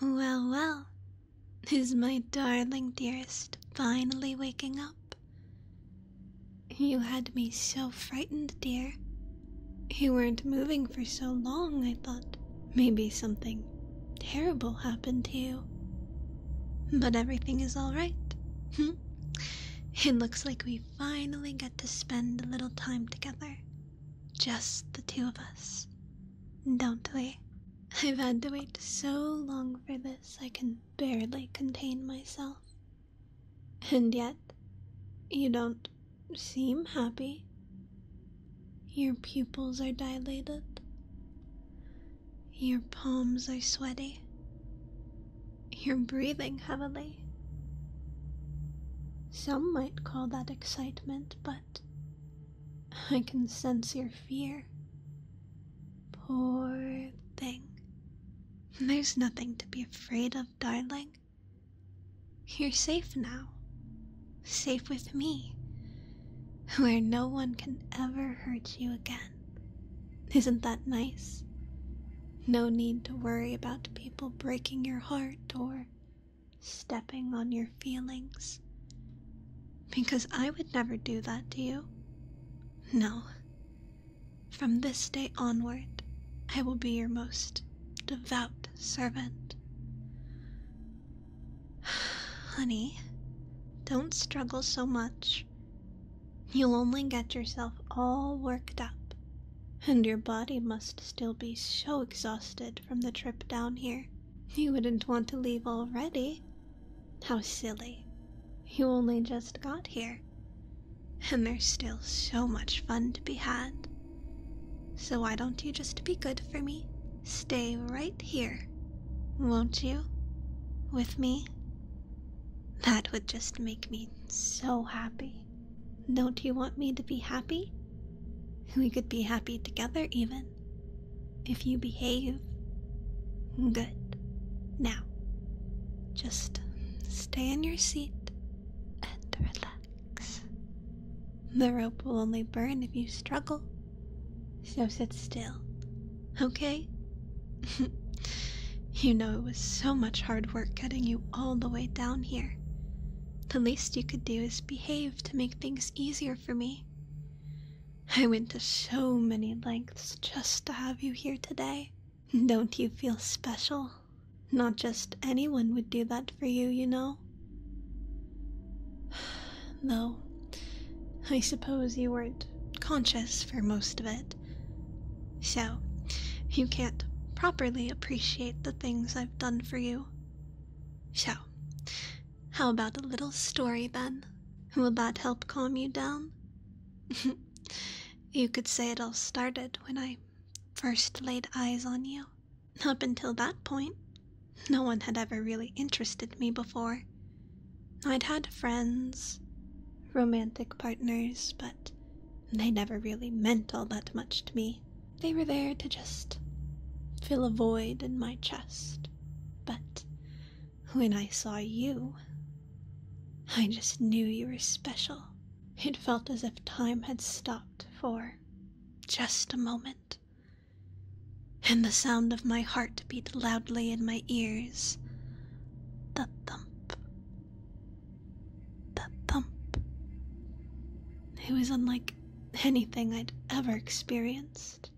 Well, well, is my darling dearest finally waking up? You had me so frightened, dear. You weren't moving for so long, I thought. Maybe something terrible happened to you. But everything is all right. It looks like we finally get to spend a little time together. Just the two of us. Don't we? I've had to wait so long for this, I can barely contain myself. And yet, you don't seem happy. Your pupils are dilated. Your palms are sweaty. You're breathing heavily. Some might call that excitement, but I can sense your fear. Poor thing. There's nothing to be afraid of, darling. You're safe now. Safe with me. Where no one can ever hurt you again. Isn't that nice? No need to worry about people breaking your heart or stepping on your feelings. Because I would never do that to you. No. From this day onward, I will be your most devout servant. Honey, don't struggle so much. You'll only get yourself all worked up. And your body must still be so exhausted from the trip down here. You wouldn't want to leave already. How silly. You only just got here. And there's still so much fun to be had. So why don't you just be good for me? Stay right here, won't you? With me? That would just make me so happy. Don't you want me to be happy? We could be happy together, even. If you behave. Good. Now, just stay in your seat and relax. The rope will only burn if you struggle. So sit still, okay? You know it was so much hard work getting you all the way down here. The least you could do is behave to make things easier for me. I went to so many lengths just to have you here today. Don't you feel special? Not just anyone would do that for you, you know? Though, I suppose you weren't conscious for most of it. So, you can't properly appreciate the things I've done for you. So, how about a little story then? Will that help calm you down? You could say it all started when I first laid eyes on you. Up until that point, no one had ever really interested me before. I'd had friends, romantic partners, but they never really meant all that much to me. They were there to just fill a void in my chest. But when I saw you, I just knew you were special. It felt as if time had stopped for just a moment, and the sound of my heart beat loudly in my ears. The thump. The thump. It was unlike anything I'd ever experienced.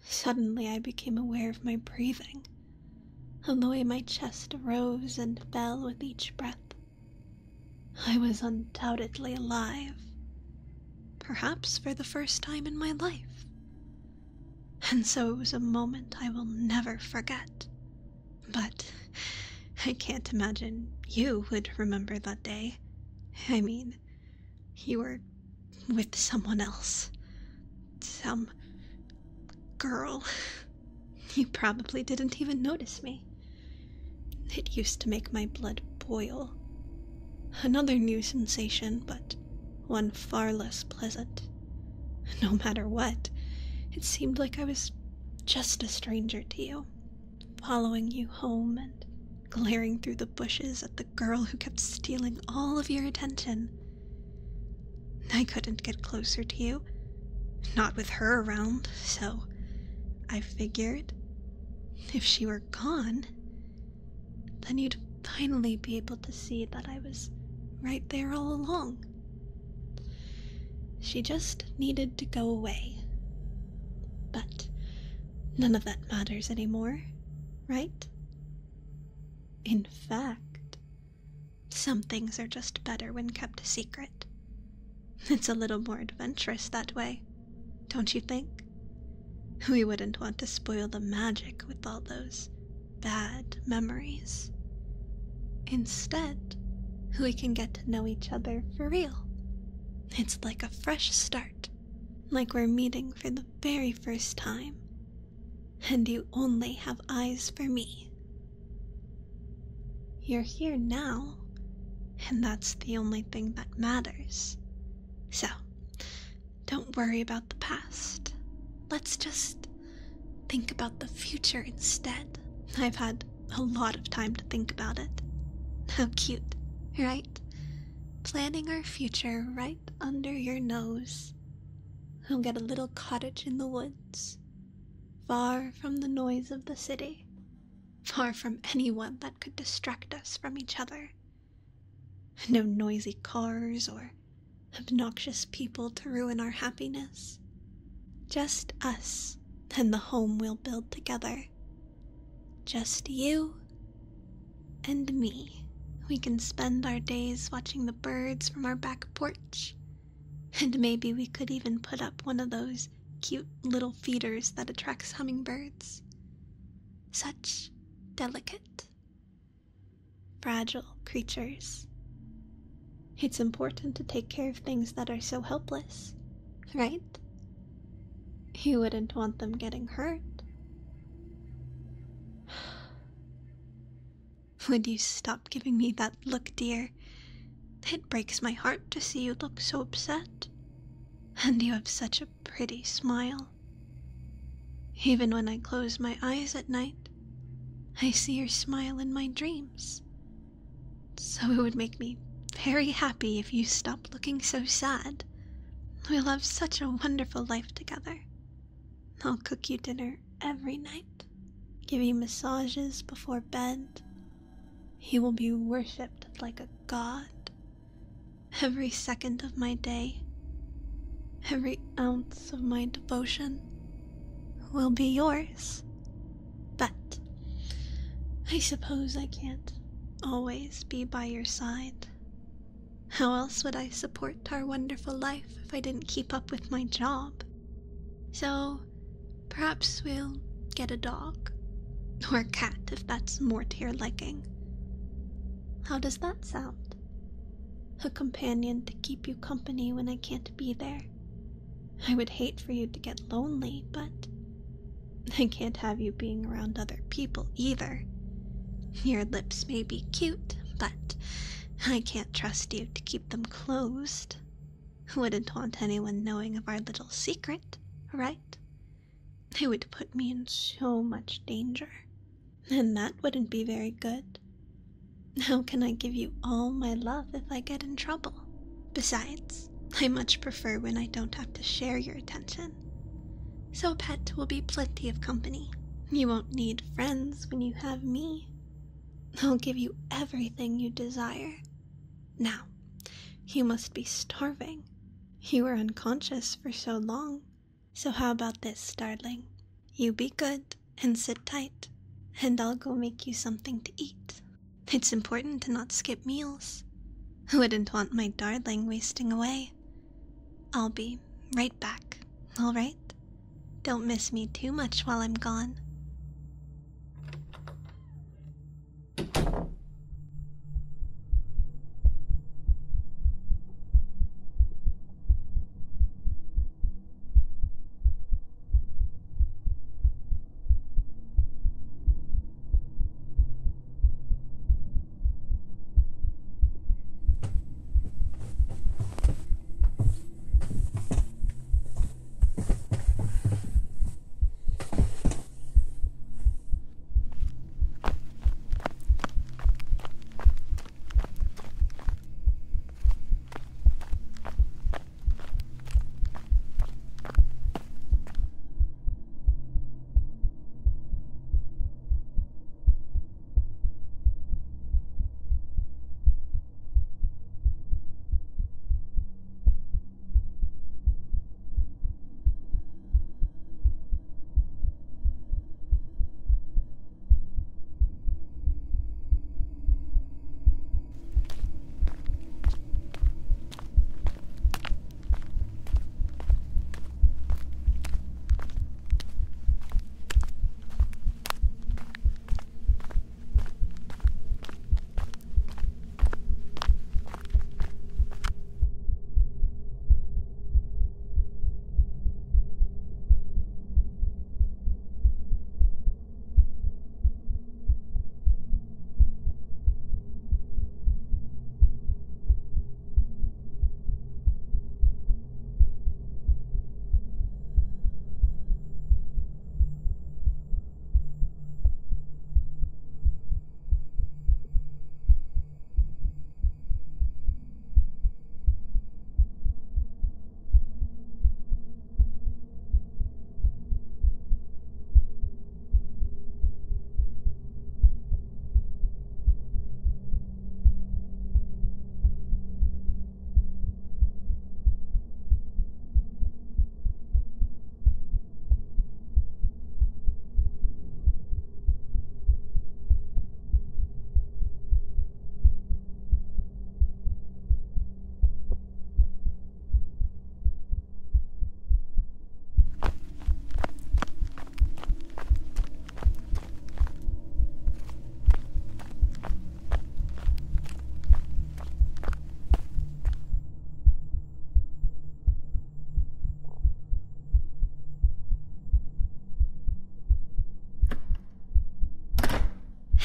Suddenly I became aware of my breathing, and the way my chest rose and fell with each breath. I was undoubtedly alive. Perhaps for the first time in my life. And so it was a moment I will never forget. But I can't imagine you would remember that day. I mean, you were with someone else. Some girl. You probably didn't even notice me. It used to make my blood boil. Another new sensation, but one far less pleasant. No matter what, it seemed like I was just a stranger to you, following you home and glaring through the bushes at the girl who kept stealing all of your attention. I couldn't get closer to you, not with her around, so I figured if she were gone, Then you'd finally be able to see that I was right there all along. She just needed to go away. But none of that matters anymore, right? In fact, some things are just better when kept a secret. It's a little more adventurous that way, don't you think? We wouldn't want to spoil the magic with all those bad memories. Instead, we can get to know each other for real. It's like a fresh start, like we're meeting for the very first time, and you only have eyes for me. You're here now, and that's the only thing that matters. So, don't worry about the past. Let's just think about the future instead. I've had a lot of time to think about it. How cute, right? Planning our future right under your nose. We'll get a little cottage in the woods, far from the noise of the city, far from anyone that could distract us from each other. No noisy cars or obnoxious people to ruin our happiness. Just us and the home we'll build together. Just you and me. We can spend our days watching the birds from our back porch. And maybe we could even put up one of those cute little feeders that attracts hummingbirds. Such delicate, fragile creatures. It's important to take care of things that are so helpless, right? You wouldn't want them getting hurt. Would you stop giving me that look, dear? It breaks my heart to see you look so upset. And you have such a pretty smile. Even when I close my eyes at night, I see your smile in my dreams. So it would make me very happy if you stopped looking so sad. We'll have such a wonderful life together. I'll cook you dinner every night, give you massages before bed. He will be worshipped like a god. Every second of my day, every ounce of my devotion will be yours. But I suppose I can't always be by your side. How else would I support our wonderful life if I didn't keep up with my job? So perhaps we'll get a dog or a cat if that's more to your liking. How does that sound? A companion to keep you company when I can't be there. I would hate for you to get lonely, but I can't have you being around other people either. Your lips may be cute, but I can't trust you to keep them closed. Wouldn't want anyone knowing of our little secret, right? It would put me in so much danger, and that wouldn't be very good. How can I give you all my love if I get in trouble? Besides, I much prefer when I don't have to share your attention. So Pet will be plenty of company. You won't need friends when you have me. I'll give you everything you desire. Now, you must be starving. You were unconscious for so long. So how about this, darling? You be good and sit tight, and I'll go make you something to eat. It's important to not skip meals. I wouldn't want my darling wasting away. I'll be right back, all right? Don't miss me too much while I'm gone.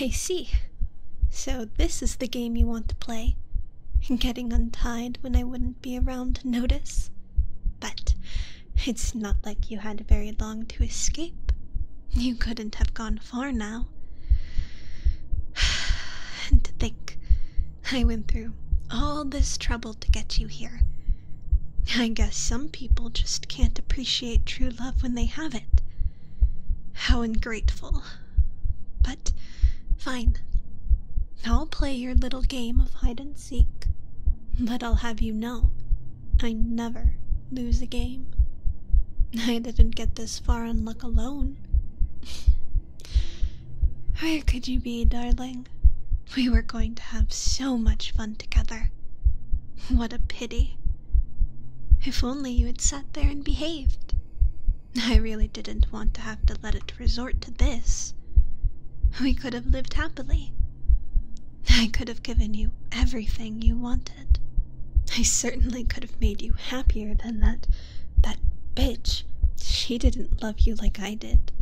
I see. So this is the game you want to play. Getting untied when I wouldn't be around to notice. But it's not like you had very long to escape. You couldn't have gone far now. And to think, I went through all this trouble to get you here. I guess some people just can't appreciate true love when they have it. How ungrateful. But fine. I'll play your little game of hide-and-seek. But I'll have you know, I never lose a game. I didn't get this far on luck alone. Where could you be, darling? We were going to have so much fun together. What a pity. If only you had sat there and behaved. I really didn't want to have to let it resort to this. We could have lived happily. I could have given you everything you wanted. I certainly could have made you happier than that bitch. She didn't love you like I did.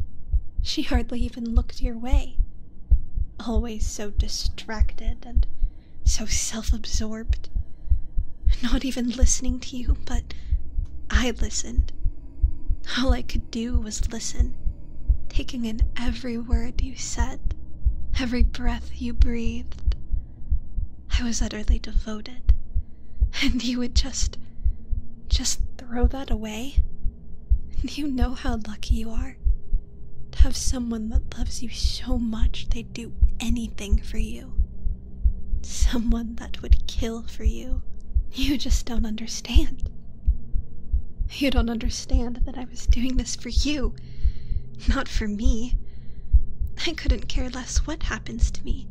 She hardly even looked your way. Always so distracted and so self-absorbed. Not even listening to you, but I listened. All I could do was listen, taking in every word you said, every breath you breathed. I was utterly devoted, and you would just throw that away? You know how lucky you are, to have someone that loves you so much they'd do anything for you. Someone that would kill for you. You just don't understand. You don't understand that I was doing this for you, not for me. I couldn't care less what happens to me.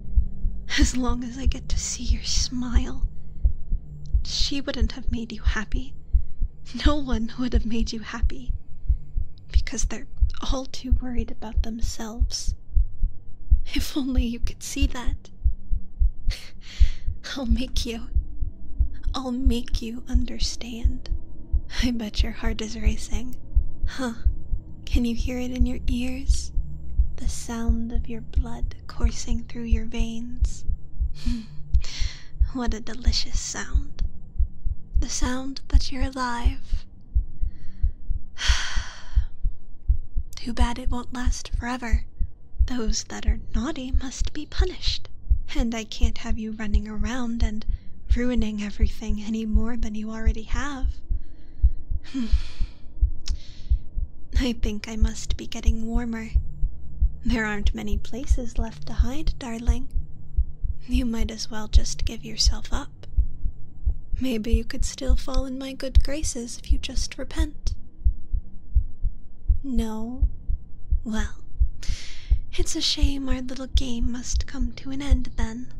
As long as I get to see your smile. She wouldn't have made you happy. No one would have made you happy. Because they're all too worried about themselves. If only you could see that. I'll make you understand. I bet your heart is racing. Huh? Can you hear it in your ears? The sound of your blood coursing through your veins. What a delicious sound. The sound that you're alive. Too bad it won't last forever. Those that are naughty must be punished. And I can't have you running around and ruining everything any more than you already have. I think I must be getting warmer. There aren't many places left to hide, darling. You might as well just give yourself up. Maybe you could still fall in my good graces if you just repent. No? Well, it's a shame our little game must come to an end then.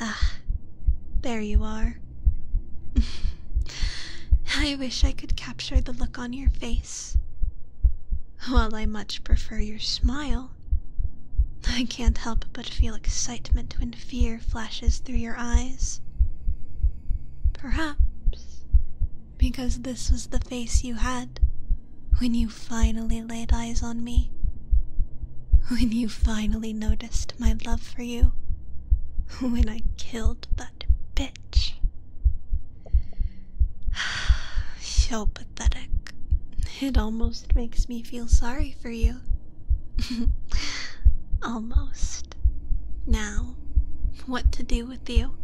Ah, there you are. I wish I could capture the look on your face. While I much prefer your smile, I can't help but feel excitement when fear flashes through your eyes. Perhaps because this was the face you had when you finally laid eyes on me. When you finally noticed my love for you. When I killed that bitch. So pathetic. It almost makes me feel sorry for you. Almost. Now, what to do with you?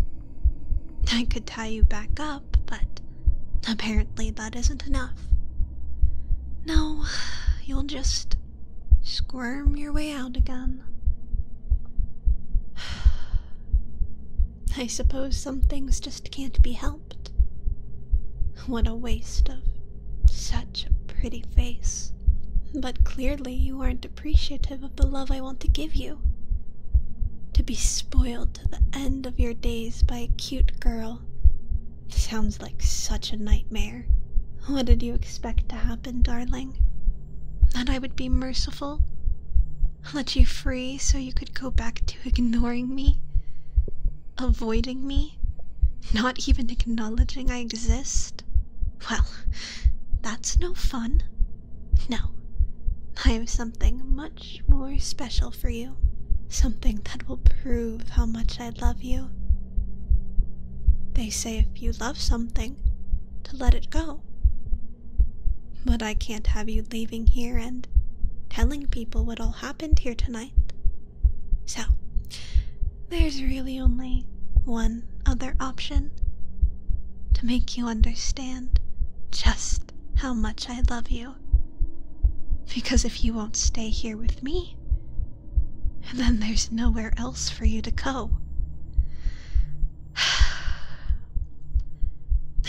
I could tie you back up, but apparently that isn't enough. No, you'll just squirm your way out again. I suppose some things just can't be helped. What a waste of such a pretty face. But clearly you aren't appreciative of the love I want to give you. To be spoiled to the end of your days by a cute girl sounds like such a nightmare. What did you expect to happen, darling? That I would be merciful? Let you free so you could go back to ignoring me? Avoiding me? Not even acknowledging I exist? Well, that's no fun. No, I have something much more special for you. something that will prove how much I love you. They say if you love something, to let it go. But I can't have you leaving here and telling people what all happened here tonight. So, there's really only one other option to make you understand just how much I love you. Because if you won't stay here with me, then there's nowhere else for you to go.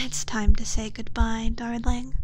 It's time to say goodbye, darling.